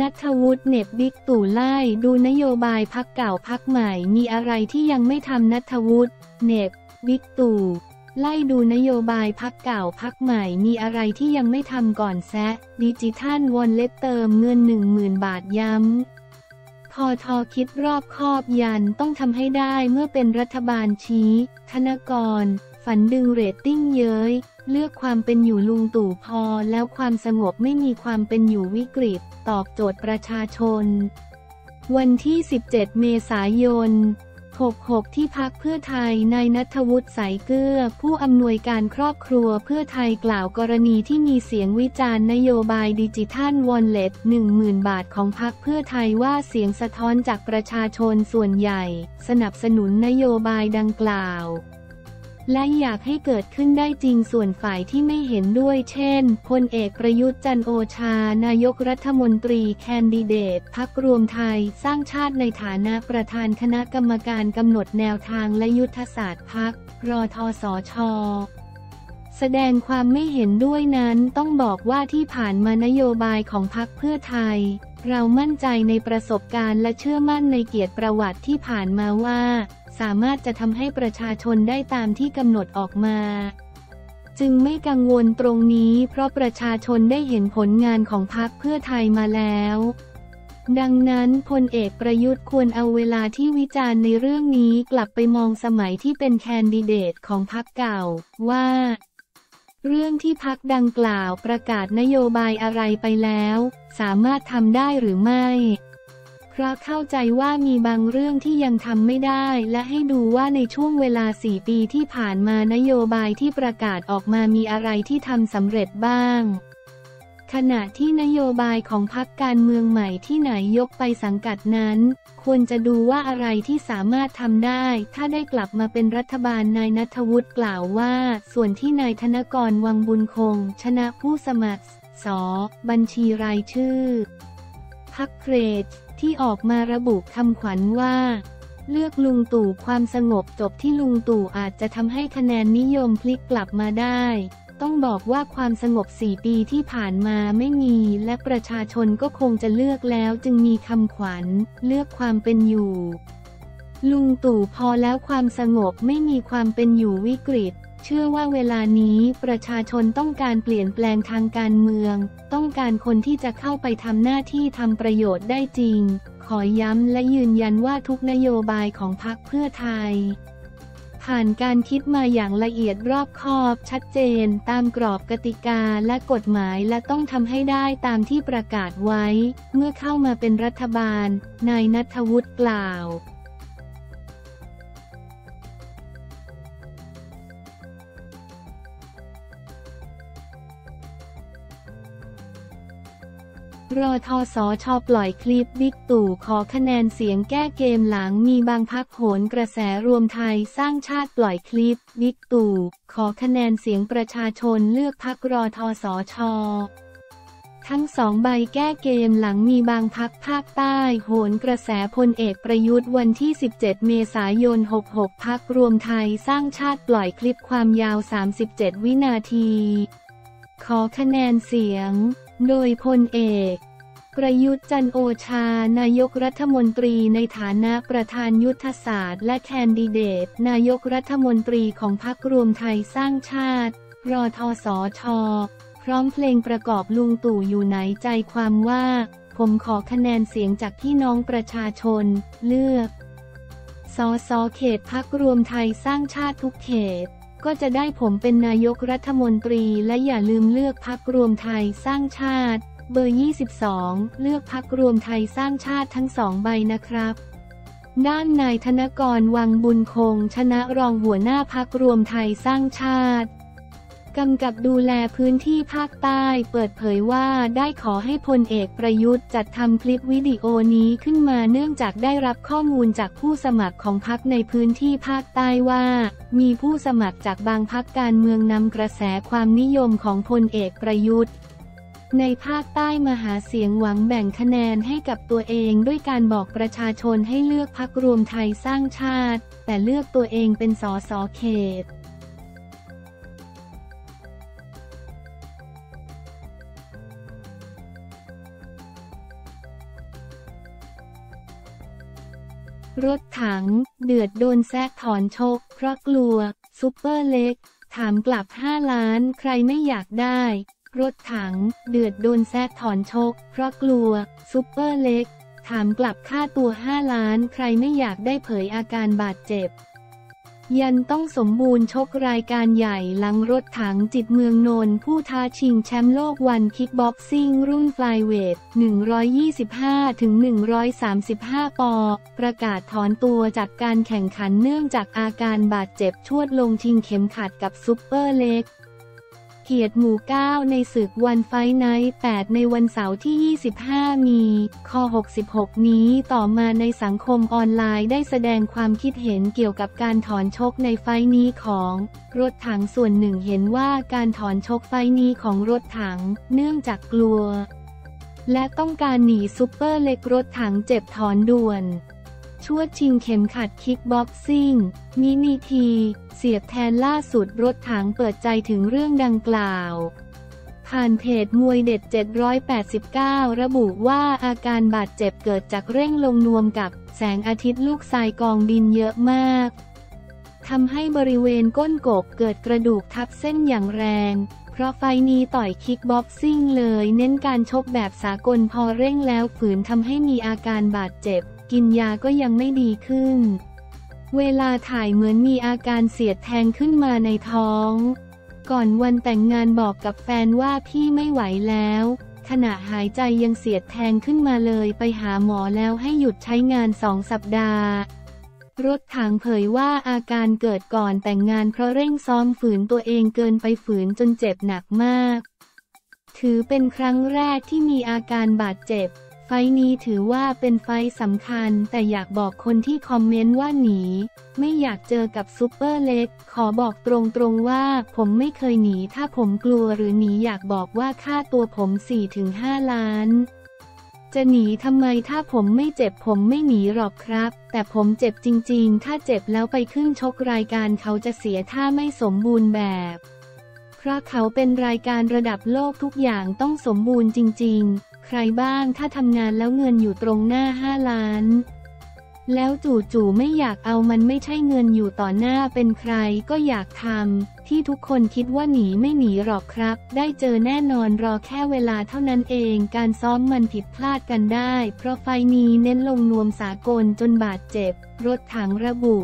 นัทวุฒิ เหน็บบิ๊กตู่ไล่ดูนโยบายพรรคเก่าพรรคใหม่มีอะไรที่ยังไม่ทำนัทวุฒิ เหน็บบิ๊กตู่ไล่ดูนโยบายพรรคเก่าพรรคใหม่มีอะไรที่ยังไม่ทำก่อนแซะดิจิทัลวอลเล็ตเติมเงิน 10,000 บาทย้ำพท.คิดรอบคอบยันต้องทำให้ได้เมื่อเป็นรัฐบาลชี้ธนกรฝันดึงเรตติ้งเย้ยเลือกความเป็นอยู่ลุงตู่พอแล้วความสงบไม่มีความเป็นอยู่วิกฤตตอบโจทย์ประชาชนวันที่ 17 เมษายน 66 ที่พรรคเพื่อไทยนายณัฐวุฒิสายเกื้อผู้อำนวยการครอบครัวเพื่อไทยกล่าวกรณีที่มีเสียงวิจารณ์นโยบายดิจิทัลวอลเล็ต 10,000 บาทของพรรคเพื่อไทยว่าเสียงสะท้อนจากประชาชนส่วนใหญ่สนับสนุนนโยบายดังกล่าวและอยากให้เกิดขึ้นได้จริงส่วนฝ่ายที่ไม่เห็นด้วยเช่นพลเอกประยุทธ์จันทร์โอชานายกรัฐมนตรีแคนดิเดตพรรครวมไทยสร้างชาติในฐานะประธานคณะกรรมการกำหนดแนวทางและยุทธศาสตร์พรรครทสช.แสดงความไม่เห็นด้วยนั้นต้องบอกว่าที่ผ่านมานโยบายของพรรคเพื่อไทยเรามั่นใจในประสบการณ์และเชื่อมั่นในเกียรติประวัติที่ผ่านมาว่าสามารถจะทำให้ประชาชนได้ตามที่กำหนดออกมาจึงไม่กังวลตรงนี้เพราะประชาชนได้เห็นผลงานของพรรคเพื่อไทยมาแล้วดังนั้นพลเอกประยุทธ์ควรเอาเวลาที่วิจารณ์ในเรื่องนี้กลับไปมองสมัยที่เป็นแคนดิเดตของพรรคเก่าว่าเรื่องที่พรรคดังกล่าวประกาศนโยบายอะไรไปแล้วสามารถทำได้หรือไม่เพราะเข้าใจว่ามีบางเรื่องที่ยังทำไม่ได้และให้ดูว่าในช่วงเวลา4 ปีที่ผ่านมานโยบายที่ประกาศออกมามีอะไรที่ทำสำเร็จบ้างขณะที่นโยบายของพรรคการเมืองใหม่ที่ไหนยกไปสังกัดนั้นควรจะดูว่าอะไรที่สามารถทำได้ถ้าได้กลับมาเป็นรัฐบาลนายณัฐวุฒิกล่าวว่าส่วนที่นายธนกร วังบุญคงชนะผู้สมัครส.บัญชีรายชื่อพรรคเกรดที่ออกมาระบุคำขวัญว่าเลือกลุงตู่ความสงบจบที่ลุงตู่อาจจะทำให้คะแนนนิยมพลิกกลับมาได้ต้องบอกว่าความสงบ4 ปีที่ผ่านมาไม่มีและประชาชนก็คงจะเลือกแล้วจึงมีคำขวัญเลือกความเป็นอยู่ลุงตู่พอแล้วความสงบไม่มีความเป็นอยู่วิกฤตเชื่อว่าเวลานี้ประชาชนต้องการเปลี่ยนแปลงทางการเมืองต้องการคนที่จะเข้าไปทำหน้าที่ทำประโยชน์ได้จริงขอย้ำและยืนยันว่าทุกนโยบายของพรรคเพื่อไทยผ่านการคิดมาอย่างละเอียดรอบคอบชัดเจนตามกรอบกติกาและกฎหมายและต้องทำให้ได้ตามที่ประกาศไว้เมื่อเข้ามาเป็นรัฐบาลนายณัฐวุฒิกล่าวรทสช.ปล่อยคลิปบิ๊กตู่ขอคะแนนเสียงแก้เกมหลังมีบางพรรคโหนกระแสรวมไทยสร้างชาติปล่อยคลิปบิ๊กตู่ขอคะแนนเสียงประชาชนเลือกพรรครทสช.ทั้ง2 ใบแก้เกมหลังมีบางพรรคภาคใต้โหนกระแสพลเอกประยุทธ์วันที่ 17 เมษายน 66 พรรครวมไทยสร้างชาติปล่อยคลิปความยาว37 วินาทีขอคะแนนเสียงโดยพลเอกประยุทธ์จันทร์โอชานายกรัฐมนตรีในฐานะประธานยุทธศาสตร์และแคนดิเดตนายกรัฐมนตรีของพรรครวมไทยสร้างชาติรทสช.พร้อมเพลงประกอบลุงตู่อยู่ไหนใจความว่าผมขอคะแนนเสียงจากพี่น้องประชาชนเลือกส.ส.เขตพรรครวมไทยสร้างชาติทุกเขตก็จะได้ผมเป็นนายกรัฐมนตรีและอย่าลืมเลือกพรรครวมไทยสร้างชาติเบอร์ 22เลือกพรรครวมไทยสร้างชาติทั้ง2 ใบนะครับด้านนายธนกร วังบุญคงชนะรองหัวหน้าพรรครวมไทยสร้างชาติกำกับดูแลพื้นที่ภาคใต้เปิดเผยว่าได้ขอให้พลเอกประยุทธ์จัดทำคลิปวิดีโอนี้ขึ้นมาเนื่องจากได้รับข้อมูลจากผู้สมัครของพรรคในพื้นที่ภาคใต้ว่ามีผู้สมัครจากบางพรรคการเมืองนำกระแสความนิยมของพลเอกประยุทธ์ในภาคใต้มาหาเสียงหวังแบ่งคะแนนให้กับตัวเองด้วยการบอกประชาชนให้เลือกพรรครวมไทยสร้างชาติ แต่เลือกตัวเองเป็นสสเขตรถถังเดือดโดนแซกถอนชกเพราะกลัวซุปเปอร์เล็กถามกลับ5ล้านใครไม่อยากได้รถถังเดือดโดนแซกถอนชกเพราะกลัวซุปเปอร์เล็กถามกลับค่าตัว5ล้านใครไม่อยากได้เผยอาการบาดเจ็บยันต้องสมบูรณ์ชกรายการใหญ่หลังรถถังจิตเมืองนนท์ผู้ท้าชิงแชมป์โลกวันคิกบ็อกซิ่งรุ่นไฟเวท 125-135 ปอประกาศถอนตัวจากการแข่งขันเนื่องจากอาการบาดเจ็บชวดลงชิงเข็มขัดกับซุปเปอร์เล็กเกียรติหมู่9ในศึกวันไฟท์ไนท์8ในวันเสาร์ที่25 มีนาคม 66นี้ต่อมาในสังคมออนไลน์ได้แสดงความคิดเห็นเกี่ยวกับการถอนชกในไฟท์นี้ของรถถังส่วนหนึ่งเห็นว่าการถอนชกไฟท์นี้ของรถถังเนื่องจากกลัวและต้องการหนีซุปเปอร์เล็กรถถังเจ็บถอนด่วนชวดชิงเข็มขัดคิกบ็อกซิ่งมินิทีเสียบแทนล่าสุดรถถังเปิดใจถึงเรื่องดังกล่าวผ่านเพจมวยเด็ด789ระบุว่าอาการบาดเจ็บเกิดจากเร่งลงนวมกับแสงอาทิตย์ลูกทรายกองดินเยอะมากทำให้บริเวณก้นกบเกิดกระดูกทับเส้นอย่างแรงเพราะไฟนี้ต่อยคิกบ็อกซิ่งเลยเน้นการชกแบบสากลพอเร่งแล้วฝืนทำให้มีอาการบาดเจ็บกินยาก็ยังไม่ดีขึ้นเวลาถ่ายเหมือนมีอาการเสียดแทงขึ้นมาในท้องก่อนวันแต่งงานบอกกับแฟนว่าพี่ไม่ไหวแล้วขณะหายใจยังเสียดแทงขึ้นมาเลยไปหาหมอแล้วให้หยุดใช้งาน2 สัปดาห์รถถังเผยว่าอาการเกิดก่อนแต่งงานเพราะเร่งซ้อมฝืนตัวเองเกินไปฝืนจนเจ็บหนักมากถือเป็นครั้งแรกที่มีอาการบาดเจ็บไฟท์นี้ถือว่าเป็นไฟท์สำคัญแต่อยากบอกคนที่คอมเมนต์ว่าหนีไม่อยากเจอกับซุปเปอร์เล็กขอบอกตรงๆว่าผมไม่เคยหนีถ้าผมกลัวหรือหนีอยากบอกว่าค่าตัวผม 4-5 ล้านจะหนีทำไมถ้าผมไม่เจ็บผมไม่หนีหรอกครับแต่ผมเจ็บจริงๆถ้าเจ็บแล้วไปขึ้นชกรายการเขาจะเสียท่าไม่สมบูรณ์แบบเพราะเขาเป็นรายการระดับโลกทุกอย่างต้องสมบูรณ์จริงๆใครบ้างถ้าทำงานแล้วเงินอยู่ตรงหน้า5 ล้านแล้วจู่ๆไม่อยากเอามันไม่ใช่เงินอยู่ต่อหน้าเป็นใครก็อยากทำที่ทุกคนคิดว่าหนีไม่หนีหรอกครับได้เจอแน่นอนรอแค่เวลาเท่านั้นเองการซ้อมมันผิดพลาดกันได้เพราะไฟนี้เน้นลงนวมสากลจนบาดเจ็บรถถังระบุ